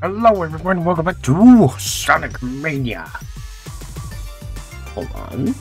Hello everyone, welcome back to Sonic Mania! Hold on.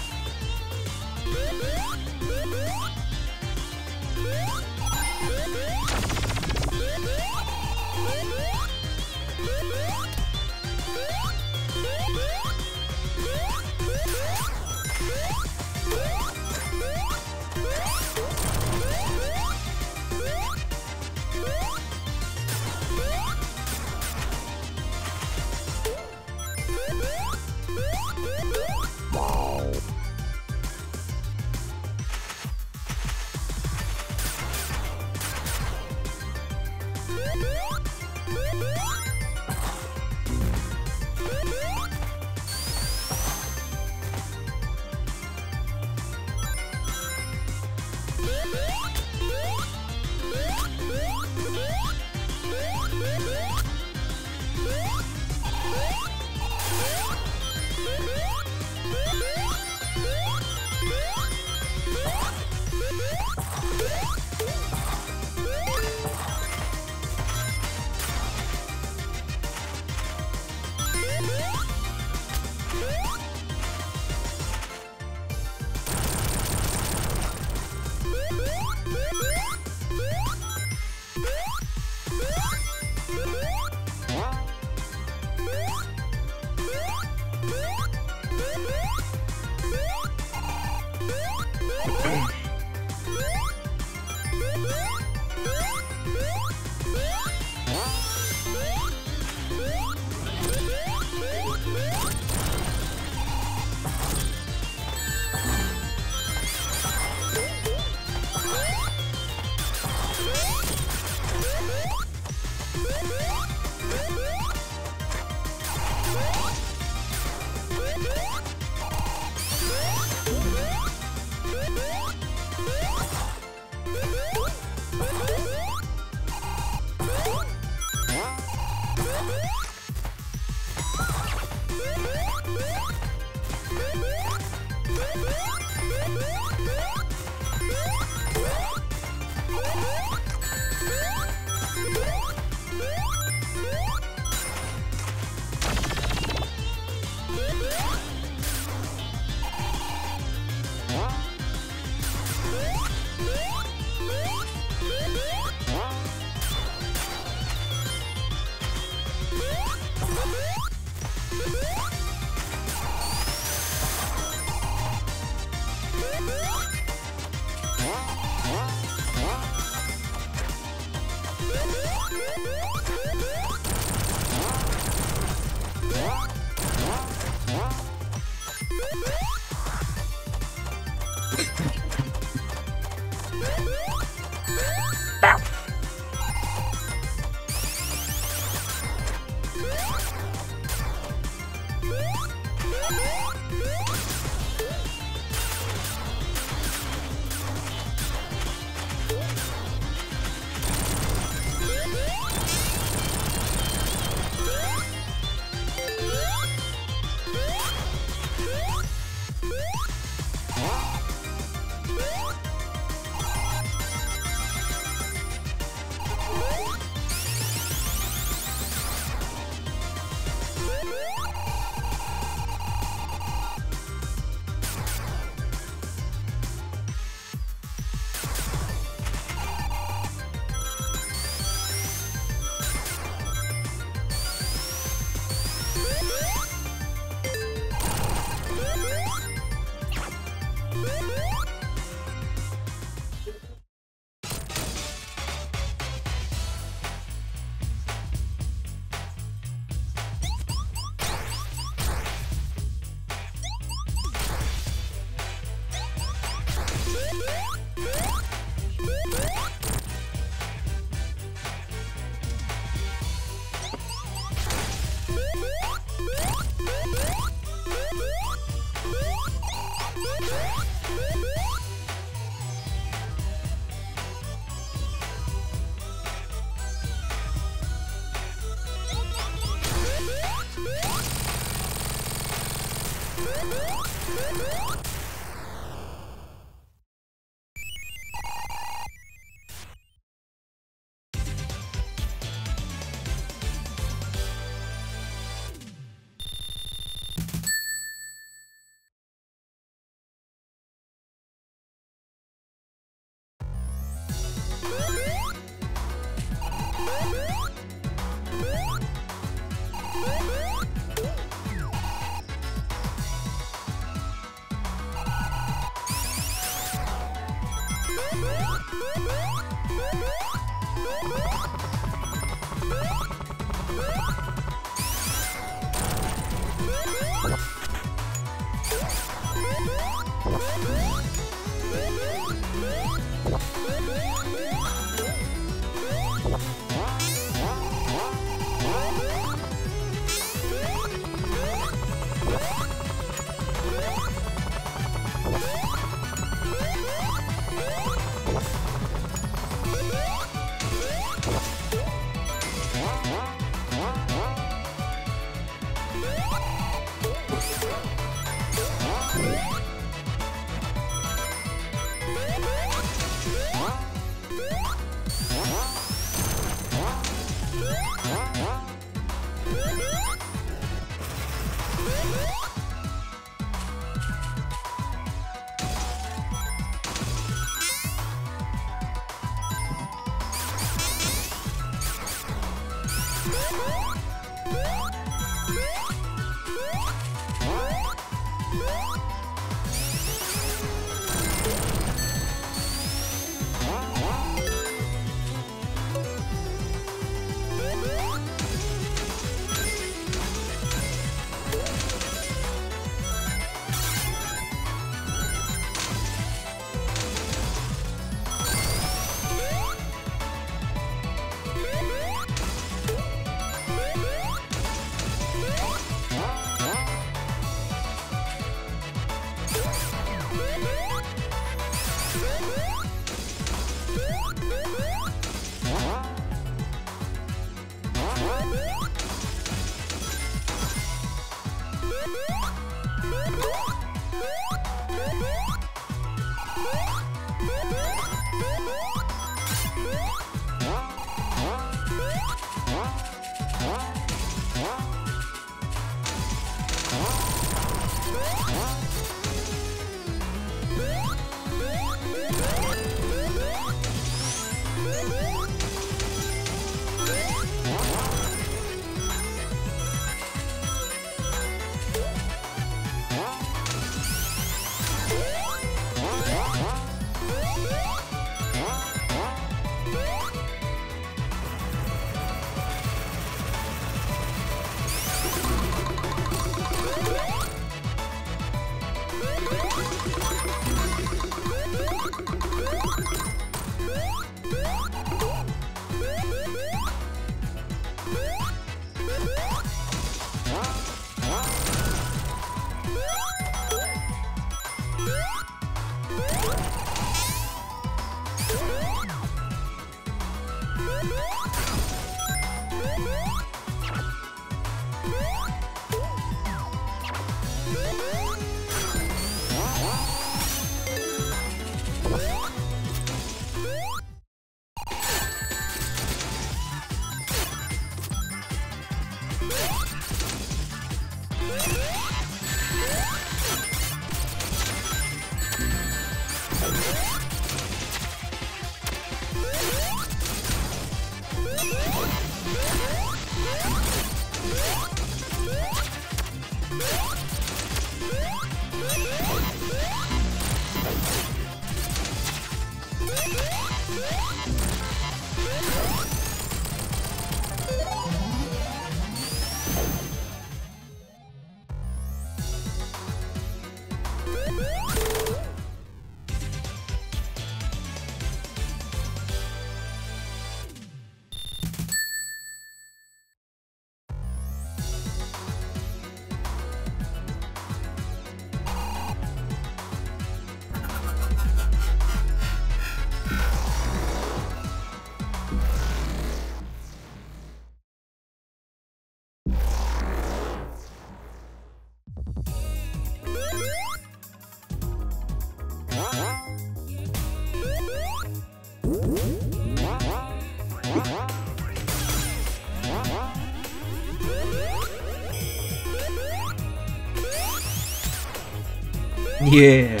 Yeah.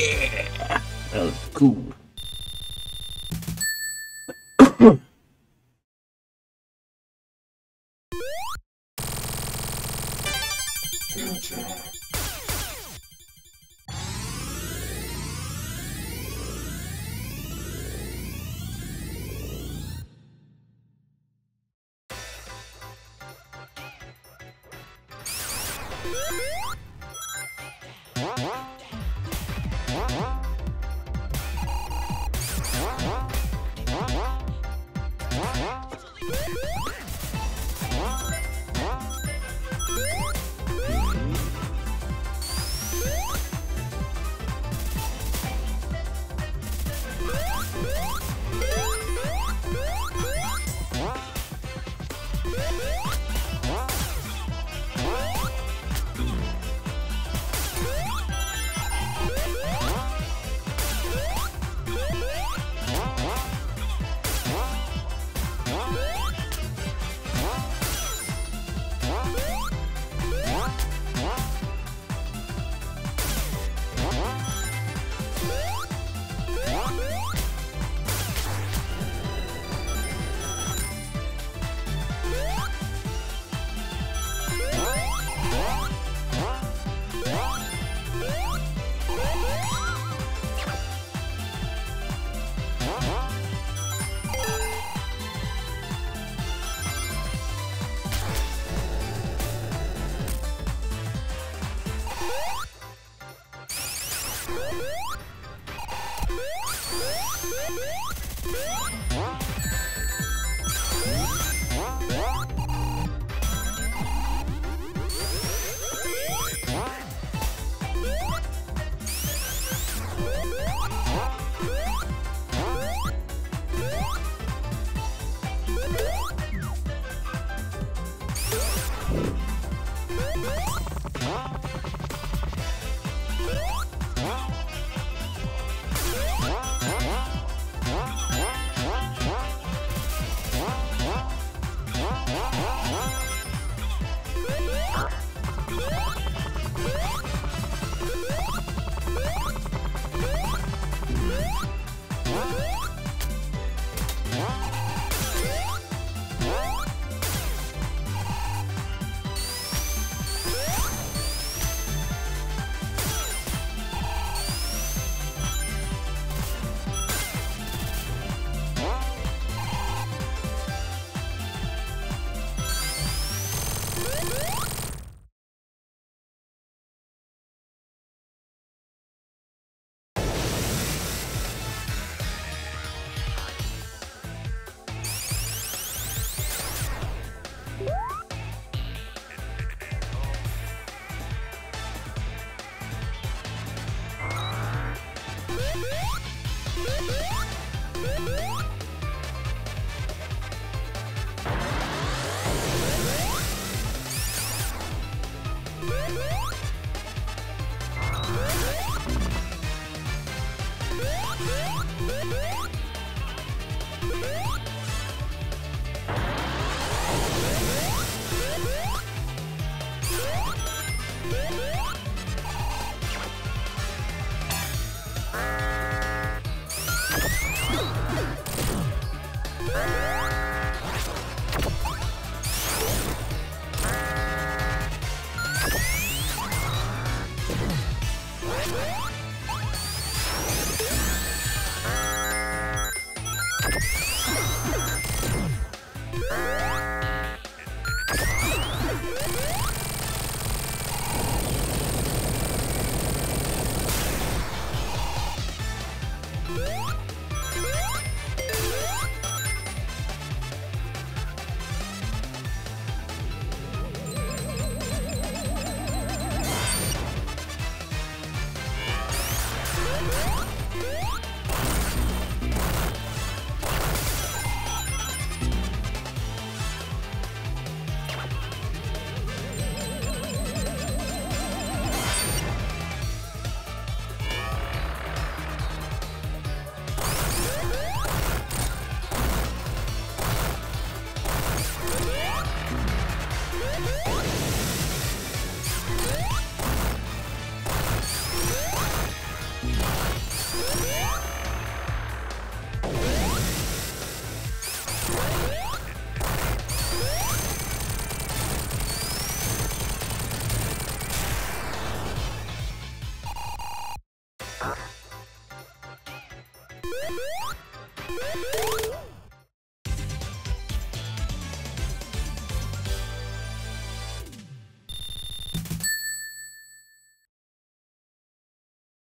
Yeah, that was cool.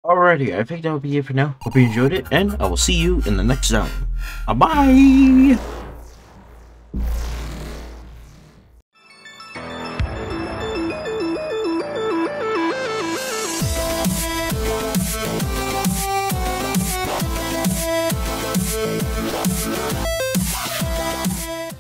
Alrighty, I think that will be it for now. Hope you enjoyed it, and I will see you in the next zone. Bye-bye!